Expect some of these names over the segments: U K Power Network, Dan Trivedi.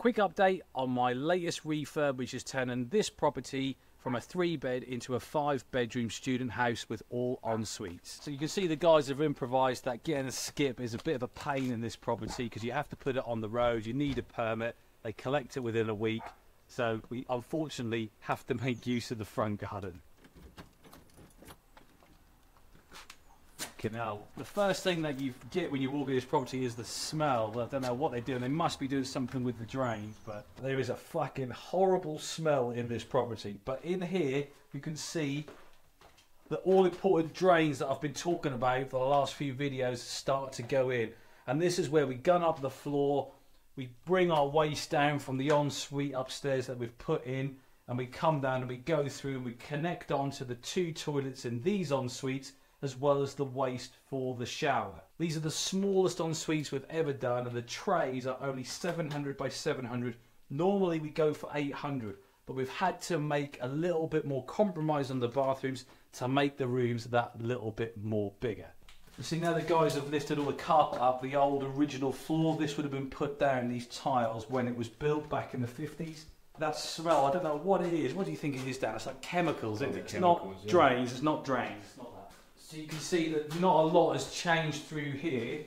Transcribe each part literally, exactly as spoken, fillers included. Quick update on my latest refurb, which is turning this property from a three bed into a five bedroom student house with all en suites. So you can see the guys have improvised that getting a skip is a bit of a pain in this property because you have to put it on the road, you need a permit, they collect it within a week. So we unfortunately have to make use of the front garden. Now, the first thing that you get when you walk in this property is the smell. I don't know what they're doing. They must be doing something with the drain, but there is a fucking horrible smell in this property. But in here, you can see the all-important drains that I've been talking about for the last few videos start to go in. And this is where we gun up the floor, we bring our waste down from the ensuite upstairs that we've put in, and we come down and we go through and we connect on to the two toilets in these ensuites, as well as the waste for the shower. These are the smallest en-suites we've ever done, and the trays are only seven hundred by seven hundred. Normally we go for eight hundred, but we've had to make a little bit more compromise on the bathrooms to make the rooms that little bit more bigger. You see, now the guys have lifted all the carpet up, the old original floor. This would have been put down, these tiles, when it was built back in the fifties. That smell, I don't know what it is. What do you think it is, Dan? It's like chemicals, isn't it? It's chemicals, not yeah. drains, it's not drains. It's not So you can see that not a lot has changed through here,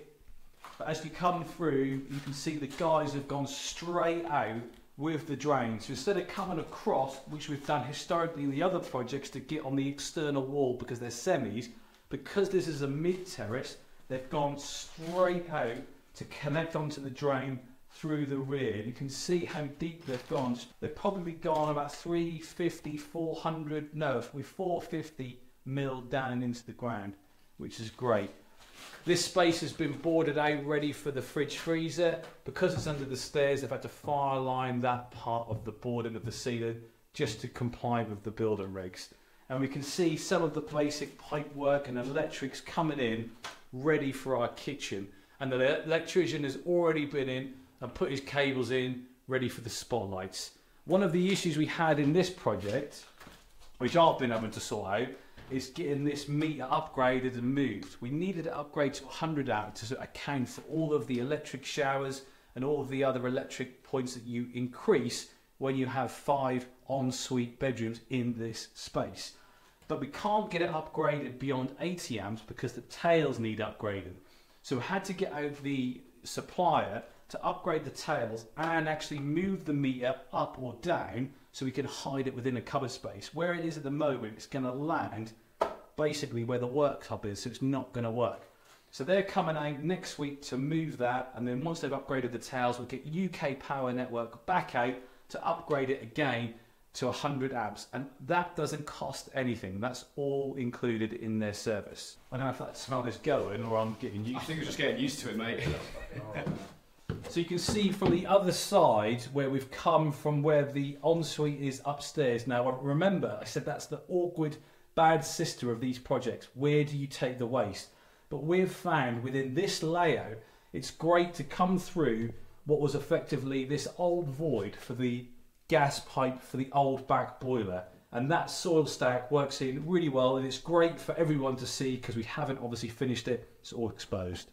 but as you come through, you can see the guys have gone straight out with the drain. So instead of coming across, which we've done historically in the other projects to get on the external wall because they're semis, because this is a mid-terrace, they've gone straight out to connect onto the drain through the rear. You can see how deep they've gone. They've probably gone about three fifty, four hundred, no, we're four fifty. Milled down into the ground, which is great. This space has been boarded out ready for the fridge freezer. Because it's under the stairs, they've had to fire line that part of the boarding of the ceiling just to comply with the building regs. And we can see some of the basic pipe work and electrics coming in ready for our kitchen. And the electrician has already been in and put his cables in ready for the spotlights. One of the issues we had in this project, which I've been having to sort out, is getting this meter upgraded and moved. We needed to upgrade to one hundred amps to account for all of the electric showers and all of the other electric points that you increase when you have five ensuite bedrooms in this space. But we can't get it upgraded beyond eighty amps because the tails need upgrading. So we had to get out the supplier to upgrade the tails and actually move the meter up or down so we can hide it within a cupboard space. Where it is at the moment, it's going to land basically where the worktop is, so it's not going to work. So they're coming out next week to move that, and then once they've upgraded the tails, we'll get U K Power Network back out to upgrade it again to one hundred amps, and that doesn't cost anything. That's all included in their service. I don't know if that smell is going or I'm getting used to it. I think we're just getting used to it, mate. So you can see from the other side where we've come from, where the ensuite is upstairs. Now, remember, I said that's the awkward, bad sister of these projects. Where do you take the waste? But we've found within this layout, it's great to come through what was effectively this old void for the gas pipe for the old back boiler. And that soil stack works in really well, and it's great for everyone to see because we haven't obviously finished it. It's all exposed.